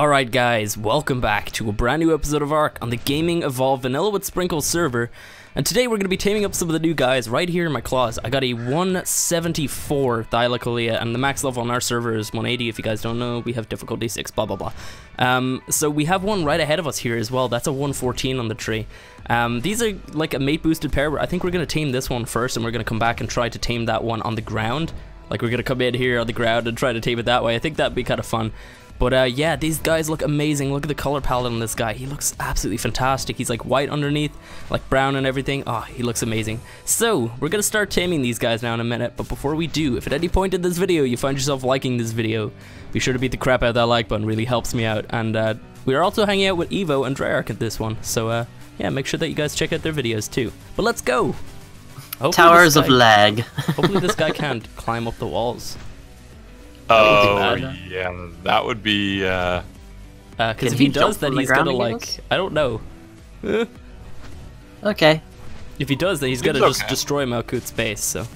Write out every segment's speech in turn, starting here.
Alright guys, welcome back to a brand new episode of Ark on the Gaming Evolve Vanilla with Sprinkle server. And today we're going to be taming up some of the new guys right here in my claws. I got a 174 Thylacoleo, and the max level on our server is 180. If you guys don't know, we have difficulty 6, blah blah blah. So we have one right ahead of us here as well. That's a 114 on the tree. These are like a mate boosted pair. I think we're going to tame this one first, and we're going to come back and try to tame that one on the ground. Like, we're going to come in here on the ground and try to tame it that way. I think that'd be kind of fun. But yeah, these guys look amazing. Look at the color palette on this guy. He looks absolutely fantastic. He's like white underneath, like brown and everything. Oh, he looks amazing. So we're gonna start taming these guys now in a minute, but before we do, if at any point in this video you find yourself liking this video, be sure to beat the crap out of that like button. Really helps me out. And we are also hanging out with Evo and Dreark at this one, so yeah, make sure that you guys check out their videos too. But let's go. Hopefully Towers of lag. Hopefully this guy can't climb up the walls. Oh yeah, that would be. Because if he does, then he's gonna like, I don't know. Okay. If he does, then he's gonna just destroy Malkuth's base. So.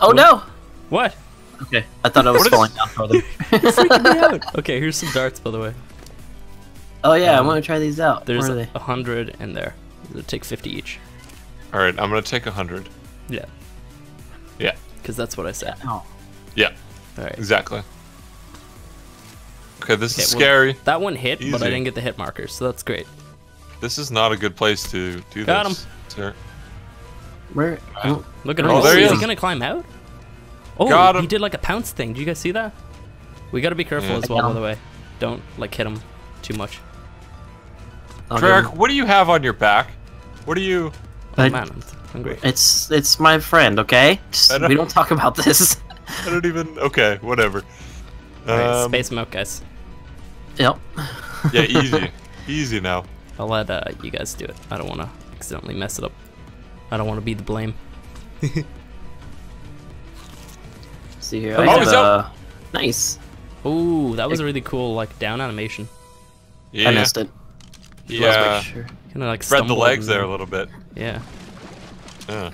Oh no! What? Okay, I thought I was falling down for them. You're freaking me out. Okay, here's some darts, by the way. Oh yeah, I want to try these out. There's 100 in there. It'll take 50 each. All right, I'm gonna take 100. Yeah. Yeah. Because that's what I said. Oh. Yeah. All right. Exactly. Okay, this is scary. That one hit, easy. But I didn't get the hit marker, so that's great. This is not a good place to do this. Got him. Where? Oh. Look at him. Oh, is he going to climb out? Oh, got him. He did like a pounce thing. Did you guys see that? We got to be careful as well, by the way. Don't like hit him too much. Derek, what do you have on your back? What do you... Oh, man. Hungry. It's my friend, okay? We don't talk about this. I don't even... Okay, whatever. Right, space milk, guys. Yep. Yeah, easy. Easy now. I'll let you guys do it. I don't want to accidentally mess it up. I don't want to be the blame. See here. Oh, I have, nice. Ooh, that was a really cool like down animation. Yeah. I missed it. Yeah. Sure. Kinda, like, spread the legs there a little bit. Yeah. Yeah.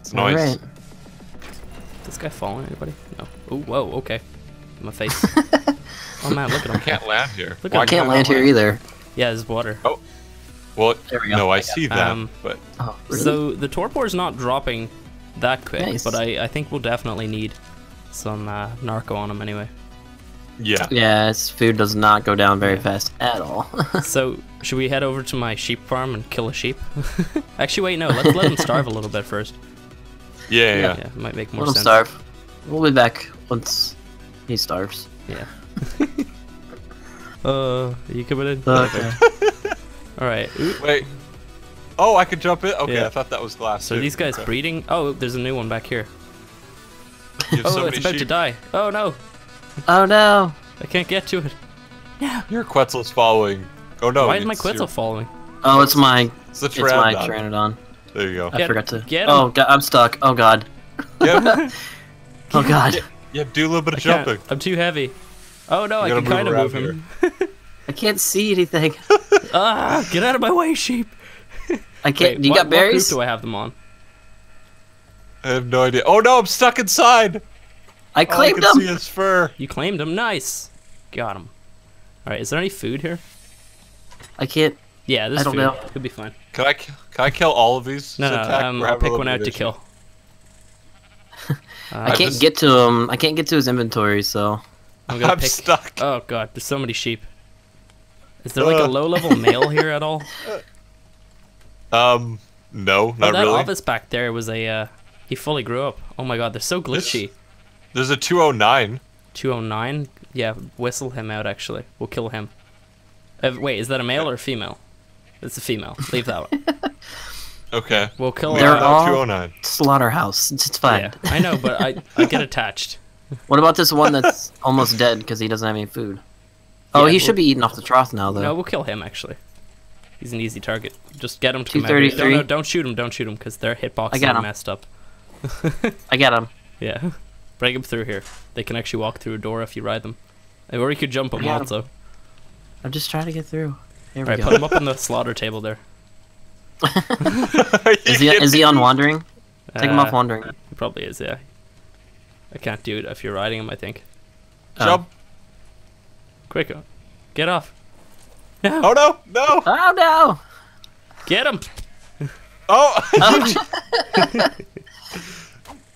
It's nice. Right. Is this guy following anybody? No. Oh, whoa, okay. In my face. Oh man, look at him. I can't land here. Look, well, I can't land here either. Yeah, there's water. Oh. Well, there we go. No, I see that. But... Oh, really? So the torpor's not dropping that quick, nice. But I think we'll definitely need some narco on him anyway. Yeah. Yeah, his food does not go down very fast at all. So, should we head over to my sheep farm and kill a sheep? Actually, wait, no, let's let him starve a little bit first. Yeah, yeah. Yeah, it might make more sense. Let him starve. We'll be back once he starves. Yeah. Are you coming in? Okay. Alright. Wait. Oh, I could jump in? Okay, yeah. I thought that was glass. So, these guys breeding? Oh, there's a new one back here. Oh, so it's about to die. Oh, no. Oh no! I can't get to it. No. Your Quetzal's following. Oh no! Why is my Quetzal following? Oh, it's my. It's my Tranodon. There you go. I forgot to. Get him. Oh god, I'm stuck. Oh god. Yep. Oh god. Yeah, do a little bit of jumping. I'm too heavy. Oh no, I can kind of move him. I can't see anything. Ah! Get out of my way, sheep. I can't. Wait, you got berries? What group do I have them on? I have no idea. Oh no, I'm stuck inside. I claimed him! See his fur. You claimed him, nice! Got him. Alright, is there any food here? I can't... Yeah, this is food. I don't know. It'll be fine. Can I kill all of these? No, I'll pick one out to kill. I can't get to him. I can't get to his inventory, so... I'm stuck. Oh god, there's so many sheep. Is there like a low-level male here at all? No, not really. That Ovis back there was a, he fully grew up. Oh my god, they're so glitchy. There's a 209. 209? Yeah, whistle him out, actually. We'll kill him. Wait, is that a male or a female? It's a female. Leave that one. Okay. We'll kill him. They're all 209. Slaughterhouse. It's fine. Yeah, I know, but I get attached. What about this one that's almost dead because he doesn't have any food? Oh, yeah, he should be eating off the trough now, though. No, we'll kill him, actually. He's an easy target. Just get him to 233. No, don't shoot him. Don't shoot him because their hitbox is messed up. I got him. Yeah. Break them through here. They can actually walk through a door if you ride them. Or you could jump them also. I'm just trying to get through. There we go. Put him up on the slaughter table there. is he on wandering? Take him off wandering. He probably is, yeah. I can't do it if you're riding him, I think. Jump! Quicker. Get off. No. Oh no! No! Oh no! Get him! Oh!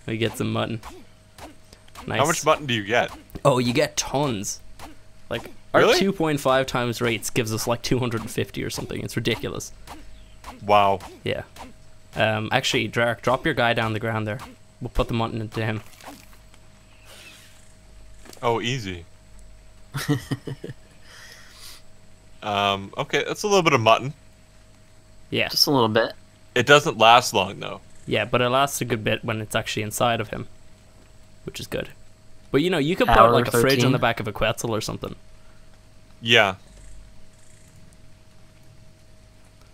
We get some mutton. Nice. How much mutton do you get? Oh, you get tons. Like, really? Our 2.5 times rates gives us like 250 or something. It's ridiculous. Wow. Yeah. Actually, Dreark, drop your guy down the ground there. We'll put the mutton into him. Oh, easy. Okay, that's a little bit of mutton. Yeah. Just a little bit. It doesn't last long, though. Yeah, but it lasts a good bit when it's actually inside of him, which is good. But, you know, you could put, like, a fridge on the back of a Quetzal or something. Yeah.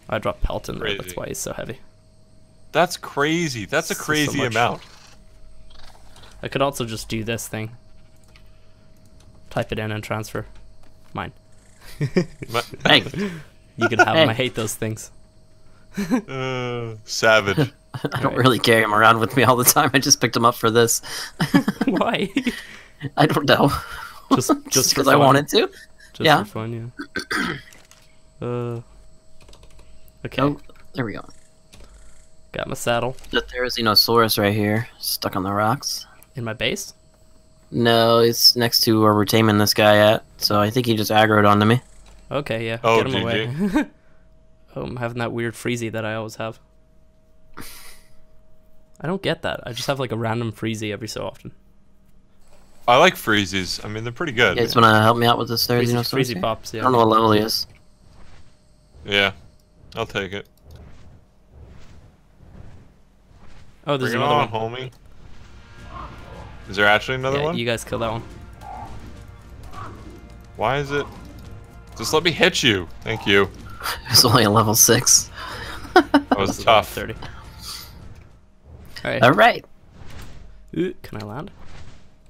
I dropped pelt in there, that's why he's so heavy. That's crazy. That's a crazy amount. I could also just do this thing. Type it in and transfer. Mine. Hey. You could have them. I hate those things. Savage. I don't really carry him around with me all the time. I just picked him up for this. Why? I don't know. Just because I wanted to. Just for fun, yeah. Okay. Oh, there we go. Got my saddle. The Therizinosaurus right here, stuck on the rocks. In my base? No, it's next to where we're taming this guy at. So I think he just aggroed onto me. Okay, yeah. Oh, get him away. Oh, I'm having that weird freezy that I always have. I don't get that. I just have like a random freezy every so often. I like freezies. I mean, they're pretty good. Yeah, it's gonna help me out with this Therizinosaurus. Freezy pops. Yeah. I don't know what level he is. Yeah, I'll take it. Oh, there's another one, homie. Is there actually another one? You guys kill that one. Why is it? Just let me hit you. Thank you. It's only a level 6. That was tough. 30. All right. All right. Ooh, can I land?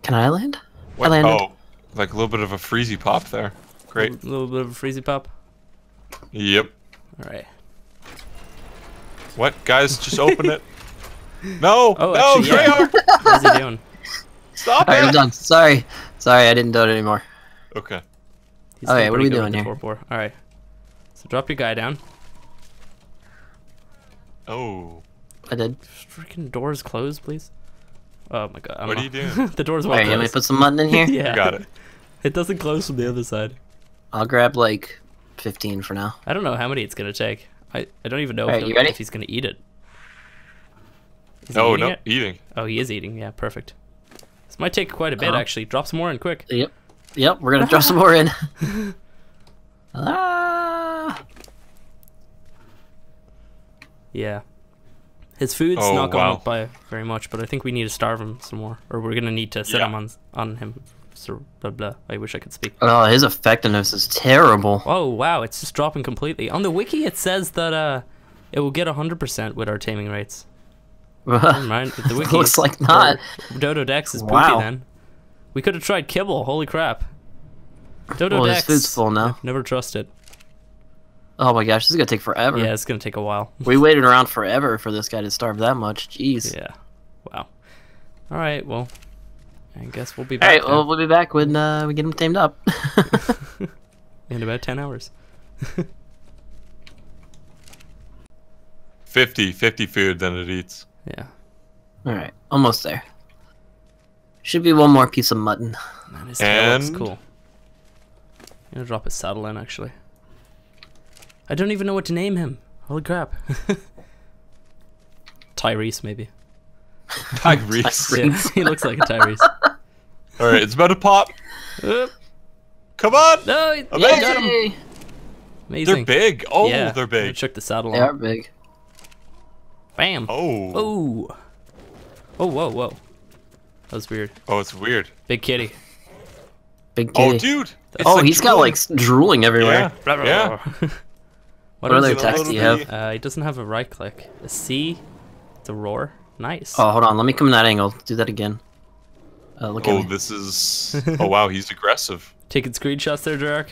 Can I land? What? I landed. Oh, like a little bit of a freezy pop there. Great. A little bit of a freezy pop. Yep. All right. What, guys? Just open it. No. Oh, no, Dreark. Yeah. What is he doing? Stop it. All right, I'm done. Sorry. Sorry, I didn't do it anymore. Okay. All right, what are we doing here? All right. So drop your guy down. Oh. I did. Freaking doors closed, please. Oh my god. What are you doing? The doors won't close. Alright, let me put some mutton in here. Yeah. You got it. It doesn't close from the other side. I'll grab like 15 for now. I don't know how many it's gonna take. I don't even know if he's gonna eat it. Oh no, eating. Oh, he is eating. Yeah, perfect. This might take quite a bit actually. Drop some more in quick. Yep. Yep. We're gonna drop some more in. Yeah. His food's not gone up by very much, but I think we need to starve him some more, or we're gonna need to sit him on him. So blah blah. I wish I could speak. Oh, his effectiveness is terrible. Oh wow, it's just dropping completely. On the wiki, it says that it will get 100% with our taming rates. Never mind. The wiki looks like not. Dodo Dex is poopy then. We could have tried kibble. Holy crap. Dodo Dex. His food's full now. Never trust it. Oh my gosh, this is gonna take forever. Yeah, it's gonna take a while. We waited around forever for this guy to starve that much. Jeez. Yeah. Wow. All right. Well, I guess we'll be back. All right. Well, we'll be back when we get him tamed up. In about 10 hours. 50 food than it eats. Yeah. All right. Almost there. Should be one more piece of mutton. Man, his tail looks cool. I'm gonna drop his saddle in actually. I don't even know what to name him. Holy crap. Tyrese, maybe. Tyrese. Yeah, he looks like a Tyrese. Alright, it's about to pop. Come on! No, amazing. Amazing. They're big. Oh, yeah, they're big. Check the saddle on. They are big. Bam. Oh. Oh. Oh, whoa, whoa. That was weird. Oh, it's weird. Big kitty. Big kitty. Oh, dude. Oh, he's got like drooling everywhere. Yeah. What other attacks do you have? He doesn't have a right click. A C, it's a roar. Nice. Oh, hold on. Let me come in that angle. Do that again. Look at me. This is... Oh, wow. He's aggressive. Taking screenshots there, Dreark?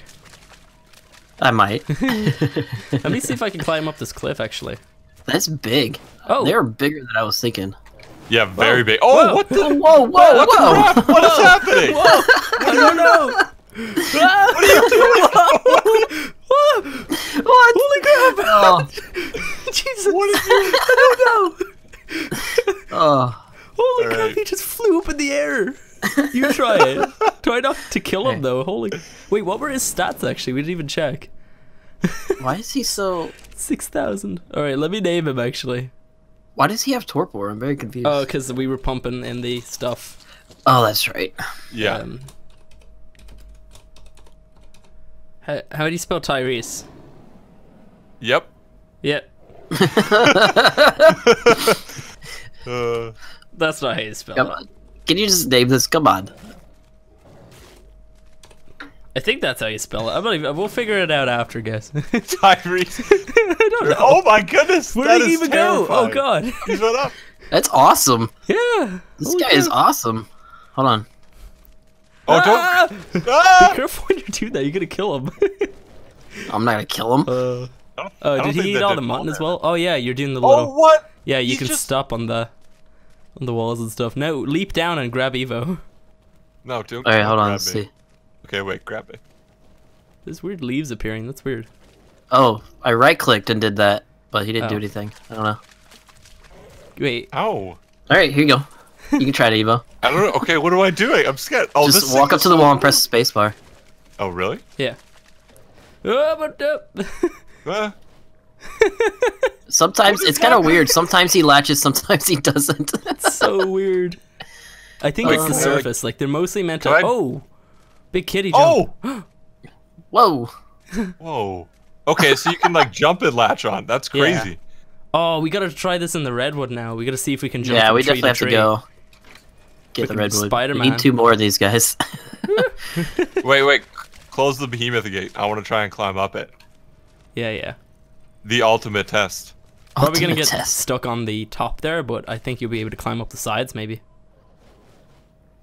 I might. Let me see if I can climb up this cliff, actually. That's big. Oh. They're bigger than I was thinking. Yeah, very big. Oh, whoa. What the... Whoa, whoa, whoa. What is happening? Whoa. I don't know. What are you Try not to kill him though. Holy. Wait, what were his stats actually? We didn't even check. Why is he so 6,000? All right, let me name him actually. Why does he have torpor? I'm very confused. Oh, because we were pumping in the stuff. Oh, that's right. Yeah. How do you spell Tyrese? Yep. Yep. That's not how you spell it. Can you just name this? Come on. I think that's how you spell it. I'm not even. We'll figure it out after, guys. Tyrese. I don't know. Oh my goodness! Where did he even go? Oh god. He's went up. That's awesome. Yeah. This guy is awesome. Hold on. Oh, don't. Ah! Be careful when you do that. You're gonna kill him. I'm not gonna kill him. Oh, did he eat all the mutton as well? Oh yeah, you're doing the little. Oh what? Yeah, you can stop on the walls and stuff. No, leap down and grab Evo. No, don't. All right, hold on. Let's see. Okay, wait, grab it. There's weird leaves appearing. That's weird. Oh, I right-clicked and did that, but he didn't do anything. I don't know. Wait. Ow. Alright, here you go. You can try it, Evo. I don't know. Okay, what am I doing? I'm scared. Oh, just walk up to the wall and press the space bar. Oh, really? Yeah. Sometimes, it's kind of weird. Sometimes he latches, sometimes he doesn't. That's so weird. I think it's the surface. Like, they're mostly meant to... Oh! Big kitty jump. Oh! Whoa. Whoa. Okay, so you can like jump and latch on. That's crazy. Yeah. Oh, we gotta try this in the redwood now. We gotta see if we can jump. Yeah, we definitely have to go get the redwood. Spider-Man. We need 2 more of these guys. Wait, wait. Close the behemoth gate. I want to try and climb up it. Yeah, yeah. The ultimate test. Probably gonna get stuck on the top there, but I think you'll be able to climb up the sides maybe.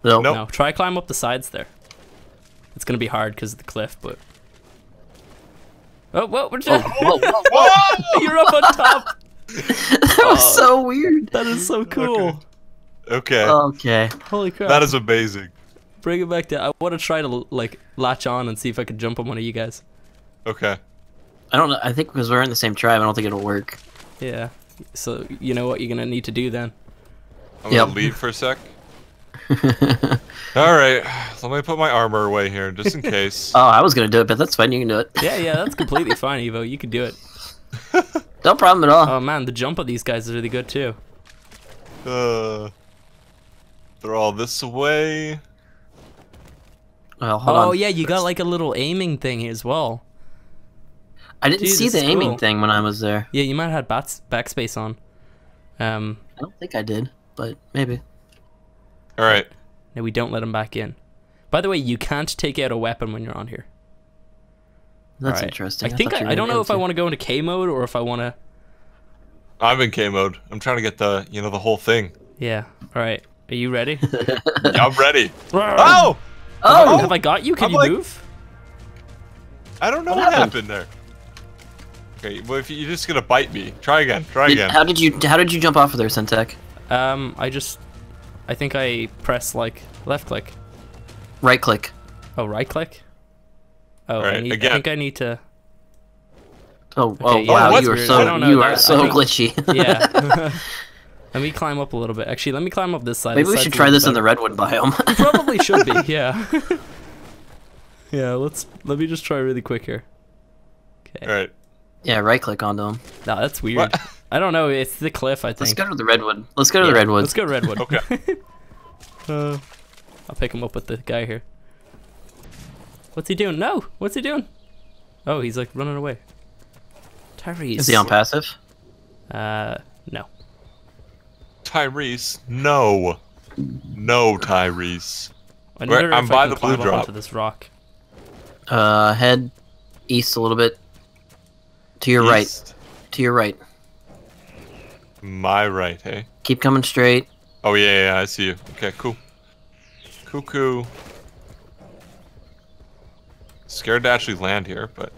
No. Nope. No. Try climb up the sides there. It's gonna be hard because of the cliff, but oh, whoa, we're just whoa. You're up on top. That was so weird. That is so cool. Okay. Okay. Holy crap. That is amazing. Bring it back down. I want to try to like latch on and see if I can jump on one of you guys. Okay. I don't know. I think because we're in the same tribe, I don't think it'll work. Yeah. So you know what you're gonna need to do then. I'm gonna leave for a sec. All right, let me put my armor away here just in case. Oh, I was gonna do it, but that's fine. You can do it. Yeah, yeah, that's completely fine, Evo. You can do it. No problem at all. Oh man, the jump of these guys is really good too. They're all this way. Well, hold on. Yeah, you got like a little aiming thing as well. I didn't see the aiming thing when I was there. Yeah, you might have had backspace on. I don't think I did, but maybe. All right. No, we don't let him back in. By the way, you can't take out a weapon when you're on here. That's interesting. I think I don't know if I want to go into K mode or if I want to. I'm in K mode. I'm trying to get the the whole thing. Yeah. All right. Are you ready? Yeah, I'm ready. Oh! Oh! Have I got you? Can you move? I don't know what happened there. Okay. Well, if you're just gonna bite me, try again. Try again. How did you jump off of there, Syntech? I think I press like left click. Right click. Oh, right click? Oh, right, I think I need to. Oh, okay, wow, you are so glitchy. Yeah. Let me climb up a little bit. Actually, let me climb up this side. Maybe we should try this in the redwood biome. Probably should be, yeah. Yeah, let me just try really quick here. Okay. Alright. Yeah, right click onto him. No, that's weird. What? I don't know. It's the cliff, I think. Let's go to the redwood. Let's go to the redwood. Let's go to redwood. Okay. I'll pick him up with the guy here. What's he doing? No. What's he doing? Oh, he's like running away. Tyrese. Is he on passive? No. Tyrese, no. No, Tyrese. I wonder if I can climb up onto this rock. Head east a little bit. To your right. To your right. My right, hey? Keep coming straight. Oh, yeah, yeah, I see you. Okay, cool. Cuckoo. Scared to actually land here, but...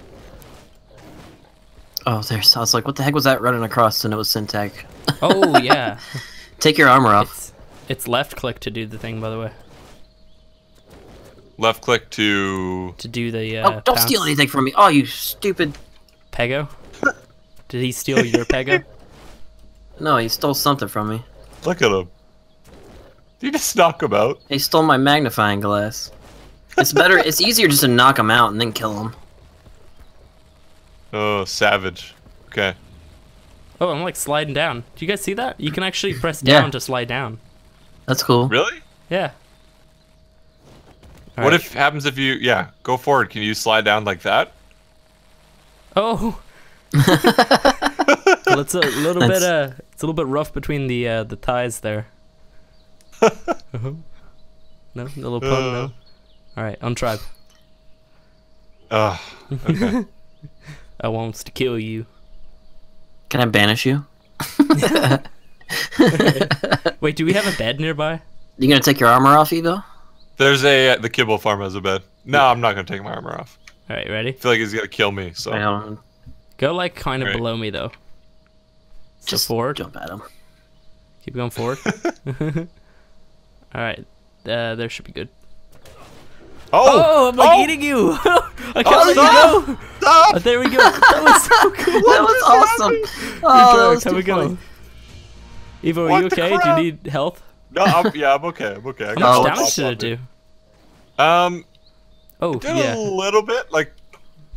Oh, there's... I was like, what the heck was that running across? And it was Syntech. Oh, yeah. Take your armor off. It's left click to do the thing, by the way. Left click to... To do the, Oh, don't steal anything from me. Oh, you stupid... Pego? Did he steal your Pego? No, he stole something from me. Look at him. Did you just knock him out? He stole my magnifying glass. It's better. It's easier just to knock him out and then kill him. Oh, savage. Okay. Oh, I'm like sliding down. Do you guys see that? You can actually press down to slide down. That's cool. Really? Yeah. All what happens if you... Yeah, go forward. Can you slide down like that? Oh. Well, it's a little bit it's a little bit rough between the thighs there. No, a little pun. No. All right, untribe. Okay. I wants to kill you. Can I banish you? Wait, do we have a bed nearby? You gonna take your armor off, Evo? There's a the kibble farm has a bed. No, I'm not gonna take my armor off. All right, ready? I feel like he's gonna kill me. So go like kind of below me though. So just forward. Jump at him. Keep going forward. All right, there should be good. Oh! Oh, I'm like eating you! I can't let you go! Stop! Oh, there we go! That was so cool! That was awesome! Oh, that was too funny. Evo, are you okay? Crap? Do you need health? No, I'm okay. I'm okay. How much damage did it do? Oh, yeah. A little bit, like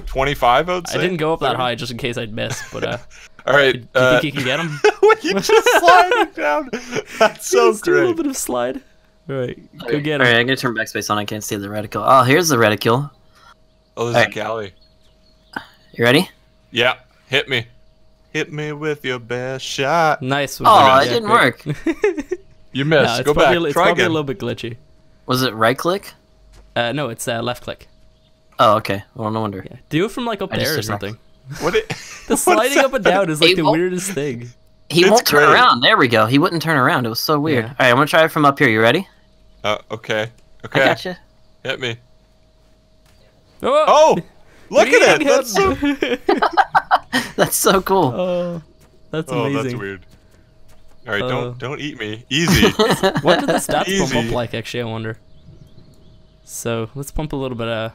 25, I would say. I didn't go up that high just in case I'd miss, but all right. Do you think you can get him? You just sliding down. That's so great. Do a little bit of slide. Alright, go get him. Alright, I'm gonna turn backspace on. I can't see the reticule. Oh, here's the reticule. Oh, there's a galley. You ready? Yeah. Hit me. Hit me with your best shot. Nice one. Oh, it didn't work. You missed. No, go back. It's Try probably again. A little bit glitchy. Was it right click? No, it's left click. Oh, okay. Well, no wonder. Yeah. Do it from like up there or something. What? The sliding up and down is like the weirdest thing. He won't turn around. There we go. He wouldn't turn around. It was so weird. Yeah. All right, I'm gonna try it from up here. You ready? Okay. Okay. I gotcha. Hit me. Oh! Look at it! That's so... That's so cool. Oh, that's amazing. Oh, that's weird. All right, don't eat me. Easy. What did the stats pump up like, actually, I wonder? So, let's pump a little bit of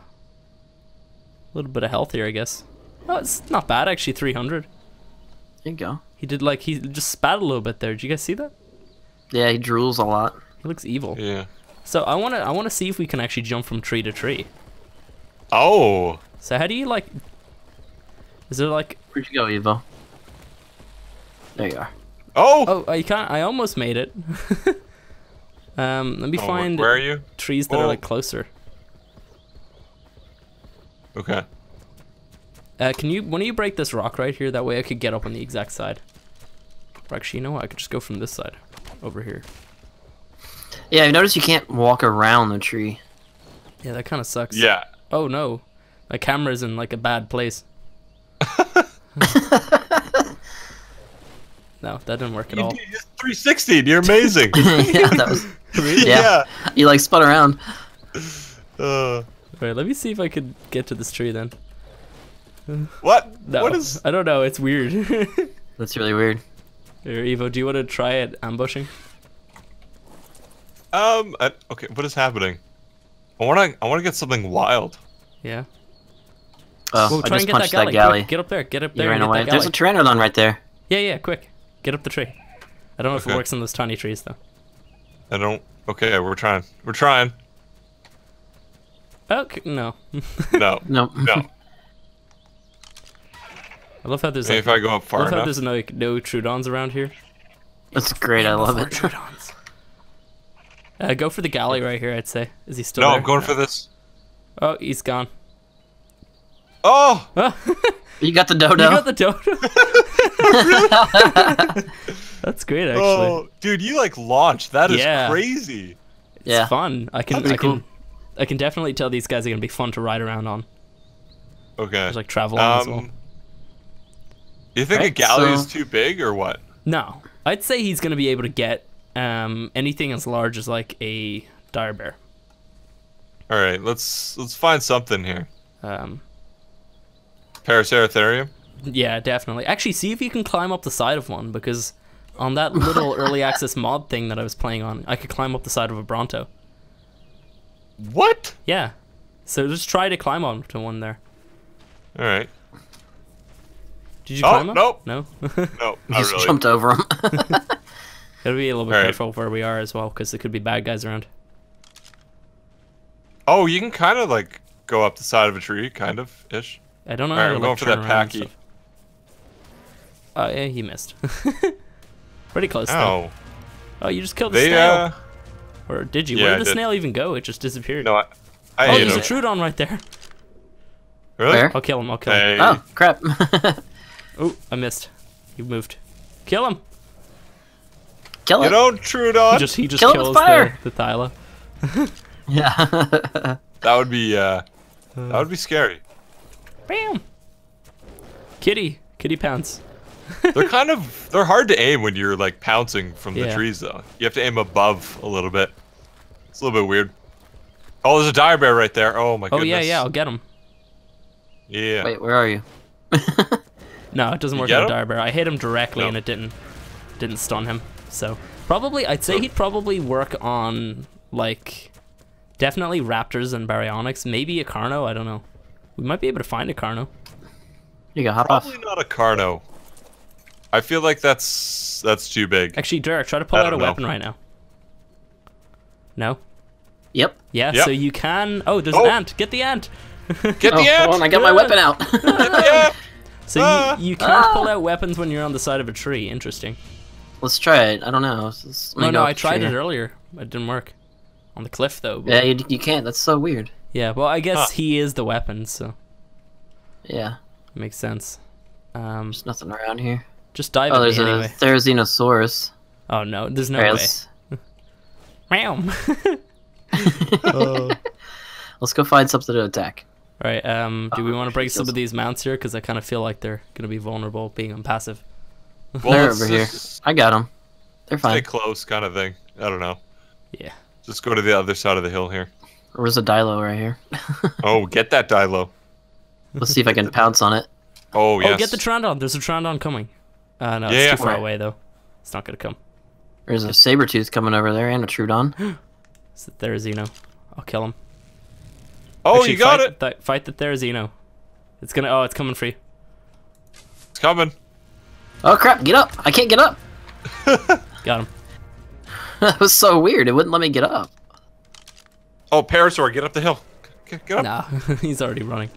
health here, I guess. Oh, it's not bad, actually, 300. There you go. He did like, he just spat a little bit there. Did you guys see that? Yeah, he drools a lot. He looks evil. Yeah. So I wanna see if we can actually jump from tree to tree. Oh. So how do you like? Is there like? Where'd you go, Evo? There you are. Oh. Oh, you can't. I almost made it. Let me find. Where are you? Trees that are like closer. Okay. Can you, when do you break this rock right here? That way I could get up on the exact side. Or actually, you know what? I could just go from this side over here. Yeah, I've noticed you can't walk around the tree. Yeah, that kind of sucks. Yeah. Oh, no. My camera's in, like, a bad place. No, that didn't work at all. You just 360'd. You're amazing. Yeah, that was... Really? Yeah. Yeah. You, like, spun around. Alright, let me see if I could get to this tree, then. What? No, what is... I don't know. It's weird. That's really weird. Here, Evo, do you want to try it ambushing? Okay, what is happening? I want to get something wild. Yeah. Oh, well, I just punched that galley. Get up there. Get up there. You ran away. There's a Trinidadon right there. Yeah, yeah, quick. Get up the tree. I don't know if it works on those tiny trees though. I don't. Okay, we're trying. We're trying. Okay, no. No. No. No. I love how there's. Maybe like, if I go up far enough. There's no Troodons around here. That's great. I love it. Troodons. Go for the galley right here, I'd say. Is he still there? No, I'm going for this. Oh, he's gone. Oh! You got the dodo. You got the dodo. That's great, actually. Oh, dude, you like launched. That is crazy. It's fun. I can definitely tell these guys are gonna be fun to ride around on. Okay. There's like travel on as well. You think a galley is too big or what? No, I'd say he's gonna be able to get anything as large as like a dire bear. All right, let's find something here. Paraceratherium. Yeah, definitely. Actually, see if you can climb up the side of one because on that little early access mod thing that I was playing on, I could climb up the side of a Bronto. What? Yeah. So just try to climb on to one there. All right. Did you climb up? Nope. No. No. I just jumped over him. Gotta be a little bit careful where we are as well, because there could be bad guys around. Oh, you can kind of like go up the side of a tree, kind of ish. I don't know. All right, I'm going for that packy. Oh yeah, he missed. Pretty close. Oh. Oh, you just killed the snail. Or did you? Yeah, where did the snail even go? It just disappeared. No, I ate him. There's a Troodon right there. Really? Where? I'll kill him. I'll kill him. Oh crap! Oh, I missed. He moved. Kill him. Kill him. You don't, Troodon. He just kill kills the Thyla. Yeah. That would be scary. Bam. Kitty pounce. They're hard to aim when you're like pouncing from the trees though. You have to aim above a little bit. It's a little bit weird. Oh, there's a dire bear right there. Oh my goodness. Oh yeah, I'll get him. Yeah. Wait, where are you? No, it doesn't work on a dire bear. I hit him directly and it didn't stun him. So probably I'd say he'd probably work on like definitely raptors and baryonyx, maybe a Carno, I don't know. We might be able to find a Carno. You gotta hop off. Probably not a Carno. I feel like that's too big. Actually, Derek, try to pull out a weapon right now. No? Yep. Yeah, so you can... Oh, there's an ant. Get the ant. Get the ant. Hold on, I got my weapon out. Get the ant. So you can't pull out weapons when you're on the side of a tree. Interesting. Let's try it. I don't know. No, no, I tried it earlier. It didn't work. On the cliff, though. But... Yeah, you can't. That's so weird. Yeah, well, I guess he is the weapon, so... Yeah. Makes sense. There's nothing around here. Just dive in there's anyway. A Therizinosaurus. Oh no, there's no way. Let's go find something to attack. All right, do we want to break some of these mounts here? Because I kind of feel like they're going to be vulnerable being impassive. Well, they're over here. I got them. They're fine. Stay close kind of thing. I don't know. Yeah. Just go to the other side of the hill here. There's a Dilo right here. Oh, get that Dilo. Let's see if I can pounce on it. Oh, yes. Oh, get the Tranodon. There's a Tranodon coming. No, it's too far away, though. It's not going to come. There's a Sabertooth coming over there and a Troodon. It's the Therizino. I'll kill him. Oh, actually, you got it! Fight the Therizino. It's gonna... Oh, it's coming for you. It's coming. Oh, crap. Get up. I can't get up. Got him. That was so weird. It wouldn't let me get up. Oh, Parasaur, get up the hill. Get up. Nah, he's already running.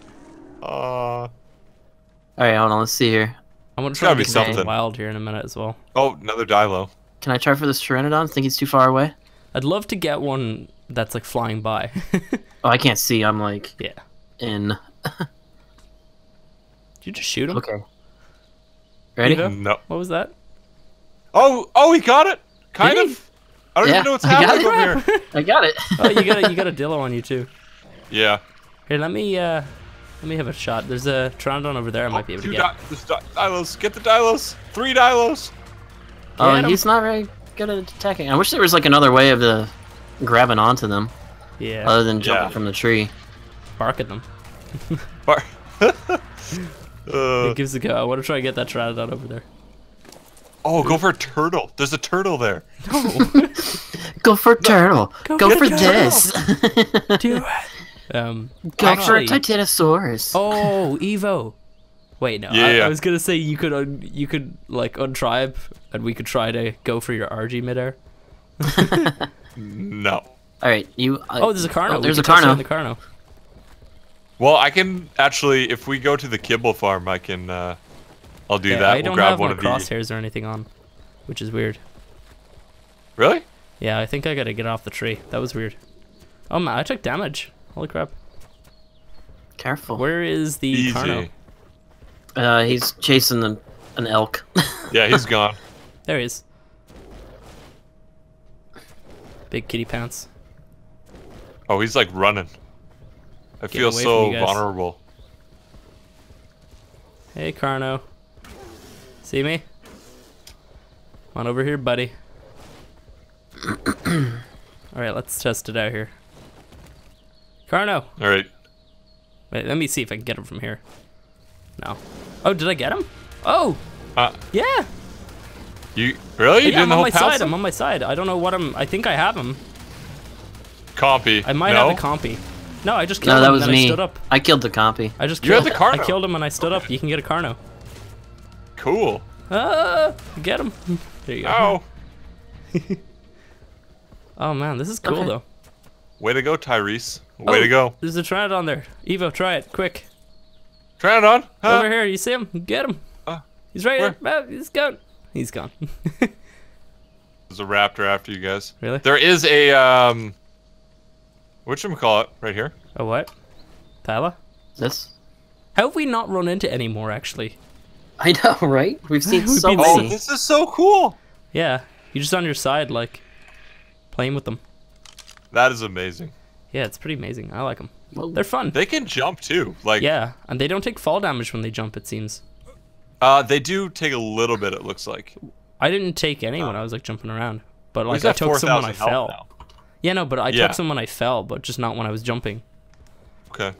Alright, hold on, let's see here. I'm gonna try to be something wild here in a minute as well. Oh, another Dilo. Can I try for this Trinidadon? I think he's too far away. I'd love to get one that's like flying by. Oh, I can't see. I'm like in. Did you just shoot him? Okay. Ready? No. What was that? Oh, he got it. Kind of. I don't even know what's happening over here. I got it. Oh, you got a Dilo on you too. Yeah. Here, let me have a shot. There's a Tranodon over there I might be able to get. Dilos. Get the Dilos. 3 Dilos. Oh, he's not very good at attacking. I wish there was like another way of grabbing onto them. Yeah. Other than jumping from the tree. Bark at them. It gives a go. I want to try and get that Tranodon over there. Oh, go for a turtle. There's a turtle there. No. Go for a turtle. Go for this. Do it. Go for a Titanosaurus. Oh, Evo. Wait, no. Yeah. I was gonna say you could like untribe, and we could try to go for your RG midair. No. All right, you. Oh, there's a Carno. Oh, there's a Carno. The Carno. Well, I can actually, if we go to the kibble farm, I can. I'll do that. I don't grab have one my of crosshairs or anything on, which is weird. Really? Yeah, I think I gotta get off the tree. That was weird. Oh man, I took damage. Holy crap. Careful. Where is the Carno? He's chasing an elk. Yeah, he's gone. There he is. Big kitty pants. Oh, he's like running. I feel so vulnerable. Hey, Carno. See me? Come on over here, buddy. Alright, let's test it out here. Carno. All right. Wait, let me see if I can get him from here. No. Oh, did I get him? Oh. Yeah. You really? You did the whole pass? I'm on my side. I don't know what I think I have him. Compy. I might have a Compy. No, I just killed him. No, that was me. I stood up. I killed the Compy. I just killed the Carno. I killed him and I stood up. You can get a Carno. Cool. Get him. There you go. Oh. Oh man, this is cool though. Way to go, Tyrese. Way to go. There's a Trinodon there. Evo, try it. Quick. Trinodon? Huh? Over here. You see him? Get him. He's right here. Oh, he's gone. He's gone. There's a raptor after you guys. Really? There is a, whatchamacallit right here. A what? Thyla? This? How have we not run into any more, actually? I know, right? We've seen so many. Oh, this is so cool! Yeah. You're just on your side, like, playing with them. That is amazing. Yeah, it's pretty amazing. I like them. Whoa. They're fun. They can jump, too. Like, yeah, and they don't take fall damage when they jump, it seems. They do take a little bit, it looks like. I didn't take any when I was, like, jumping around. But, like, I took some when I fell. Now. Yeah, no, but I took some when I fell, but just not when I was jumping. Okay.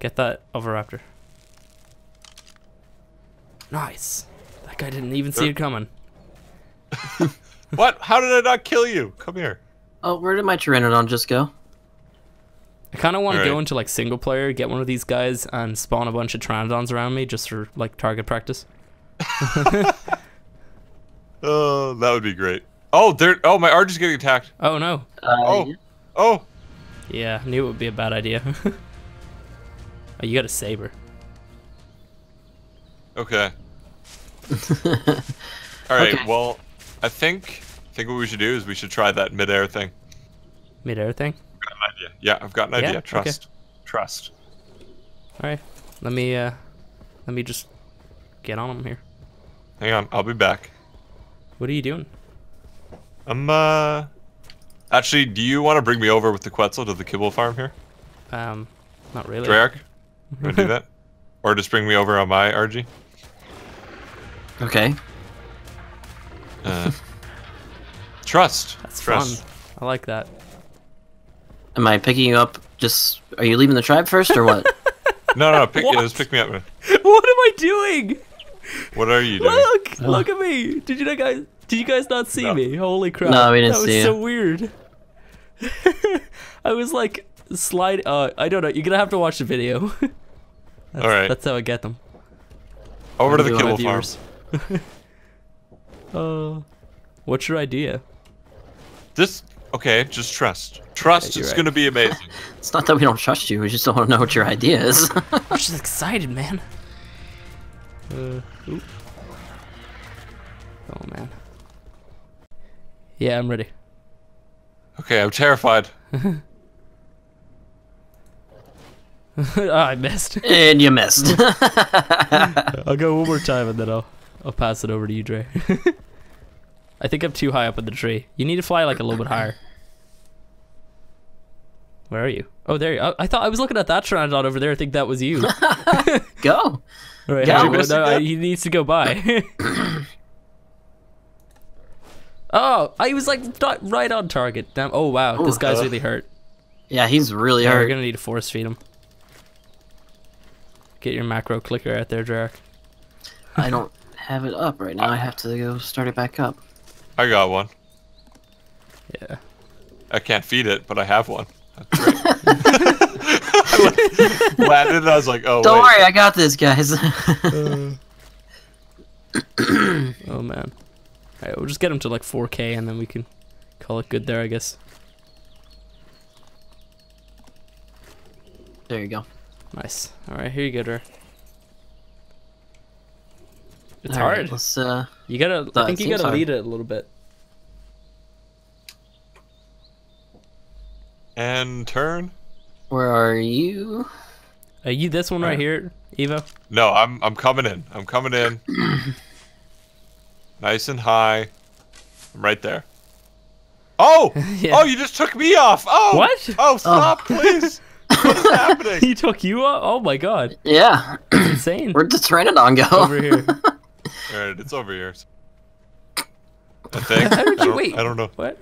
Get that over Raptor. Nice. That guy didn't even see it coming. What? How did I not kill you? Come here. Oh, where did my Tyrannodon just go? I kind of want to go into, like, single player, get one of these guys, and spawn a bunch of Tyrannodons around me just for, like, target practice. Oh, that would be great. Oh, there. Oh, my Arch is getting attacked. Oh, no. Oh. Yeah. Oh. Yeah, I knew it would be a bad idea. Oh, you got a saber. Okay. Alright, well, I think what we should do is we should try that midair thing. Midair thing? I've got an idea. Yeah, I've got an idea. Trust. Okay. Trust. Alright. Let me just get on him here. Hang on, I'll be back. What are you doing? I'm actually, do you want to bring me over with the Quetzal to the kibble farm here? Not really. Dreark? You wanna do that? Or just bring me over on my RG? Okay. Trust. That's fun. I like that. Am I picking you up? Just are you leaving the tribe first or what? no, just pick me up. What am I doing? What are you doing? Look, look at me. Did you guys not see me? Holy crap! No, we didn't see you. That was so weird. I was like I don't know. You're gonna have to watch the video. All right. That's how I get them. Over to the kibble farm. What's your idea? Just trust. Trust is gonna be amazing. It's not that we don't trust you, we just don't want to know what your idea is. I'm just excited, man. Oh man. Yeah, I'm ready. Okay, I'm terrified. I missed. And you missed. I'll go one more time and then I'll pass it over to you, Dre. I think I'm too high up in the tree. You need to fly like a little bit higher. Where are you? Oh, there you are. I thought I was looking at that Tranodon over there. I think that was you. Go. Right, he needs to go by. Oh, I was like right on target. Damn. Oh, wow. This guy's really hurt. Yeah, he's really hurt. We're going to need to force feed him. Get your macro clicker out there, Derek. I don't have it up right now. I have to go start it back up. I got one. Yeah. I can't feed it, but I have one. That's great. I landed and I was like, oh, don't worry, I got this, guys. Oh, man. Alright, we'll just get him to like 4K and then we can call it good there, I guess. There you go. Nice. Alright, here you go, Dre. It's hard. Right, let's, you gotta, I think you gotta lead it a little bit. And turn. Where are you? Are you this one right here, Evo? No, I'm coming in. I'm coming in. Nice and high. I'm right there. Oh! Yeah. Oh, you just took me off! Oh! What? Oh, stop, please! What is happening? He took you up? Oh my god. Yeah. That's insane. Where'd the Tranodon go? Over here. Alright, it's over here. I think. How did you wait? I don't know. What?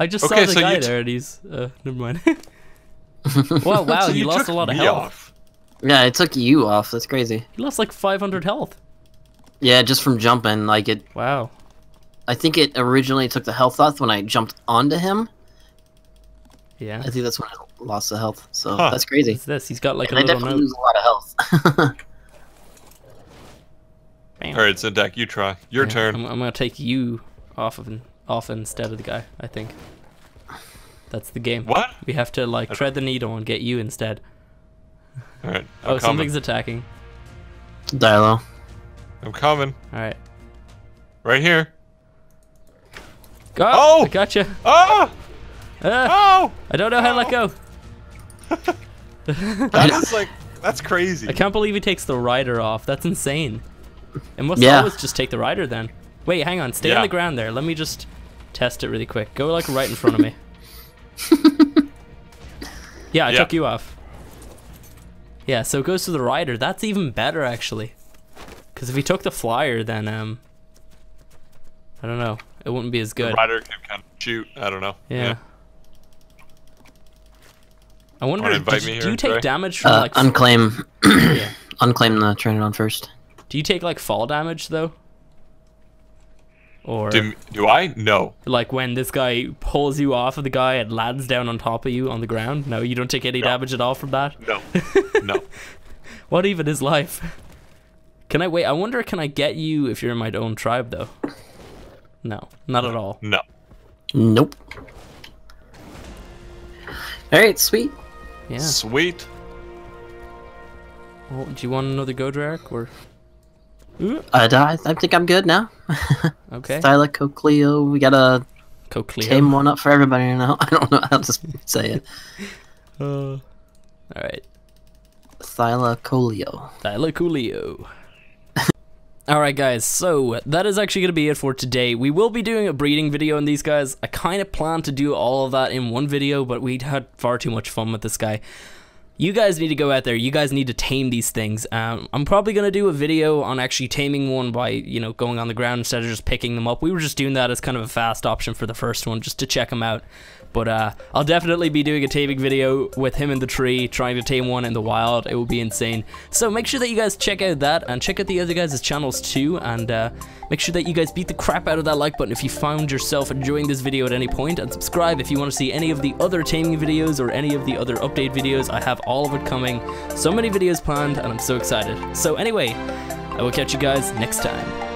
I just saw the guy there and he's... never mind. Wow, so you lost a lot of health. Yeah, it took you off. That's crazy. You lost like 500 health. Yeah, just from jumping. Like it. Wow. I think it originally took the health off when I jumped onto him. Yeah. I think that's when I lost the health. So that's crazy. What's this? He's got like a little note. I definitely lose a lot of health. Alright, Syntech, you try. Your turn. I'm gonna take you off instead of the guy, I think. That's the game. What? We have to, like, tread the needle and get you instead. Alright. Oh, something's attacking. Dilo. I'm coming. Alright. Right here. Go! Oh! I gotcha! Oh! Oh! I don't know how to let go. That's like, that's crazy. I can't believe he takes the rider off. That's insane. It must always just take the rider then. Wait, hang on. Stay on the ground there. Let me just test it really quick. Go like right in front of me. Yeah, I took you off. Yeah, so it goes to the rider. That's even better actually. Because if he took the flyer, then I don't know. It wouldn't be as good. The rider can kind of shoot. I don't know. Yeah. I wonder, do you take damage from like... Unclaim. Yeah. Unclaim the Tranodon first. Do you take like fall damage though? Or... Do I? No. Like when this guy pulls you off of the guy and lands down on top of you on the ground? No, you don't take any damage at all from that? No. No. What even is life? Can I... Wait, I wonder can I get you if you're in my own tribe though? No. Not at all. No. Nope. Alright, sweet. Yeah. Sweet. Well, do you want another go, Derek, or? I think I'm good now. Okay. Thylacoleo, we gotta tame one up for everybody now. I don't know how to say it. Alright. Thylacoleo. Thylacoleo. Alright guys, so that is actually going to be it for today. We will be doing a breeding video on these guys. I kind of planned to do all of that in one video, but we had far too much fun with this guy. You guys need to go out there. You guys need to tame these things. I'm probably going to do a video on actually taming one by, you know, going on the ground instead of just picking them up. We were just doing that as kind of a fast option for the first one, just to check them out. But I'll definitely be doing a taming video with him in the tree, trying to tame one in the wild. It will be insane. So make sure that you guys check out that, and check out the other guys' channels too, and make sure that you guys beat the crap out of that like button if you found yourself enjoying this video at any point, and subscribe if you want to see any of the other taming videos or any of the other update videos. I have all of it coming. So many videos planned, and I'm so excited. So anyway, I will catch you guys next time.